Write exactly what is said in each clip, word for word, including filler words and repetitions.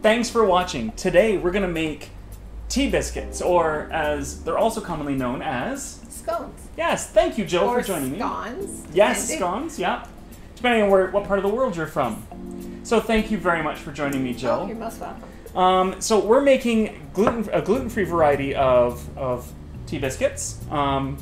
Thanks for watching. Today we're gonna make tea biscuits, or as they're also commonly known as scones. Yes, thank you, Jill, or for joining scones, me. Scones. Yes, scones. Yeah, depending on where, what part of the world you're from. So thank you very much for joining me, Jill. Oh, you're most welcome. Um, so we're making gluten a gluten-free variety of of tea biscuits, um,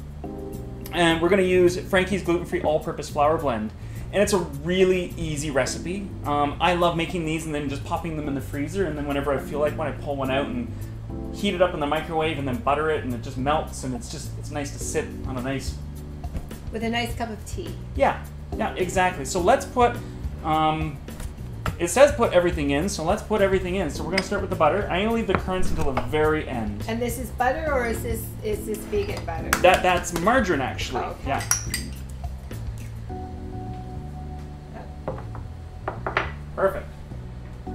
and we're gonna use Frankie's gluten-free all-purpose flour blend. And it's a really easy recipe. Um, I love making these and then just popping them in the freezer, and then whenever I feel like when I pull one out and heat it up in the microwave and then butter it, and it just melts, and it's just, it's nice to sit on a nice... with a nice cup of tea. Yeah, yeah, exactly. So let's put, um, it says put everything in, so let's put everything in. So we're gonna start with the butter. I'm gonna leave the currants until the very end. And this is butter, or is this, is this vegan butter? That, that's margarine, actually, oh, okay. Yeah. Perfect. Uh,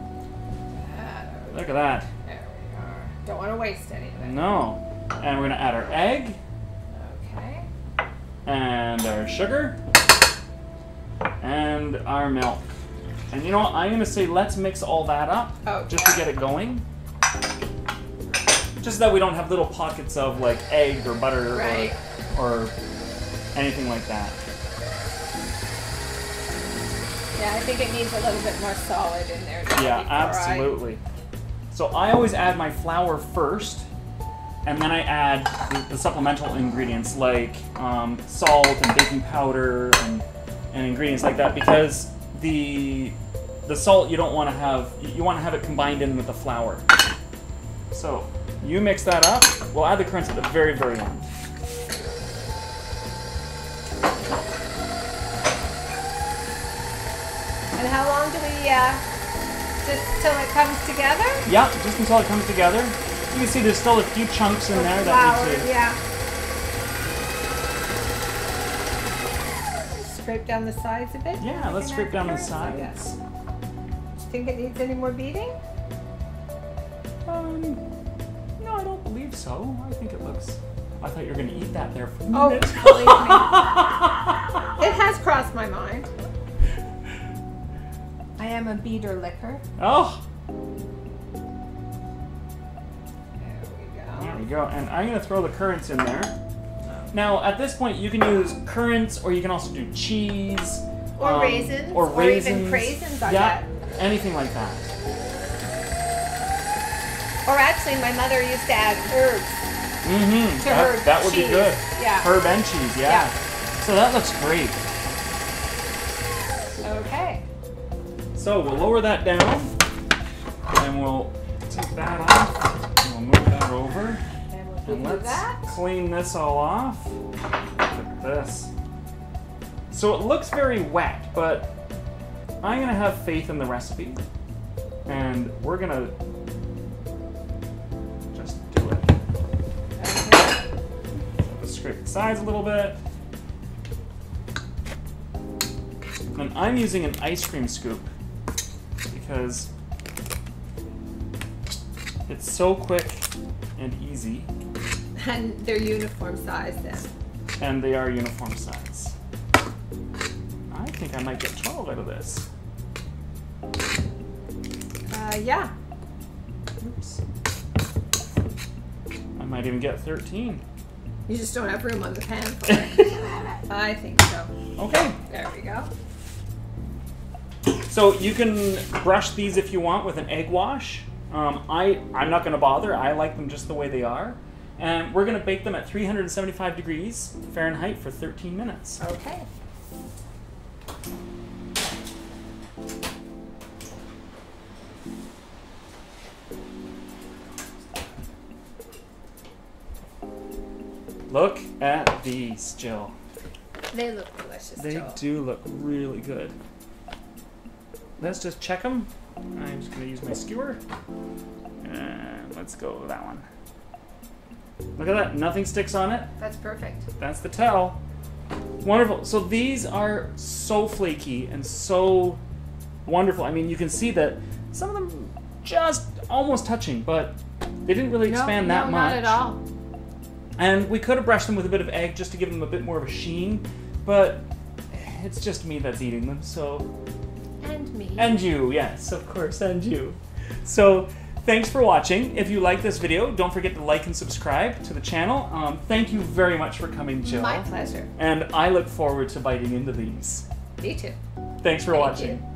Look at that. There we are. Don't want to waste any of it. No. And we're going to add our egg. Okay. And our sugar. And our milk. And you know what? I'm going to say let's mix all that up. Oh, just yeah. to get it going. Just so that we don't have little pockets of like egg or butter, right. or, or anything like that. Yeah, I think it needs a little bit more solid in there. Yeah, absolutely. I... So I always add my flour first, and then I add the, the supplemental ingredients like um, salt and baking powder and, and ingredients like that, because the the salt you don't want to have, you want to have it combined in with the flour. So you mix that up. We'll add the currants at the very, very end. And how long do we, uh, just till it comes together? Yeah, just until it comes together. You can see there's still a few chunks in there that need to... yeah. Scrape down the sides a bit? Yeah, let's scrape down the sides. Do you think it needs any more beating? Um, no, I don't believe so. I think it looks... I thought you were going to eat that there for a minute. Oh, believe me. It has crossed my mind. I am a beater licker. Oh! There we go. There we go. And I'm going to throw the currants in there. Now, at this point, you can use currants, or you can also do cheese. Or um, raisins. Or raisins. Or even craisins on yeah, that. Anything like that. Or actually, my mother used to add herbs mm-hmm. to that, her That would cheese. be good. Yeah. Herb and cheese, yeah. yeah. So that looks great. Okay. So we'll lower that down, and we'll take that off, and we'll move that over, and, we'll and let's that. clean this all off. Look at this. So it looks very wet, but I'm going to have faith in the recipe, and we're going to just do it. Okay. Let's scrape the sides a little bit. And I'm using an ice cream scoop, because it's so quick and easy. And they're uniform size then. And they are uniform size. I think I might get twelve out of this. Uh, yeah. Oops. I might even get thirteen. You just don't have room on the pan for it. I think so. Okay. There we go. So you can brush these if you want with an egg wash. Um, I, I'm not going to bother. I like them just the way they are. And we're going to bake them at three hundred seventy-five degrees Fahrenheit for thirteen minutes. Okay. Look at these, Jill. They look delicious, They Jill. do look really good. Let's just check them. I'm just going to use my skewer. And let's go with that one. Look at that. Nothing sticks on it. That's perfect. That's the tell. Wonderful. So these are so flaky and so wonderful. I mean, you can see that some of them just almost touching, but they didn't really expand no, that no, much. Not at all. And we could have brushed them with a bit of egg just to give them a bit more of a sheen, but it's just me that's eating them, so... And me. And you, yes, of course, and you. So thanks for watching. If you like this video, don't forget to like and subscribe to the channel. Um, thank you very much for coming, Jill. My pleasure. And I look forward to biting into these. Me too. Thanks for thank watching. You.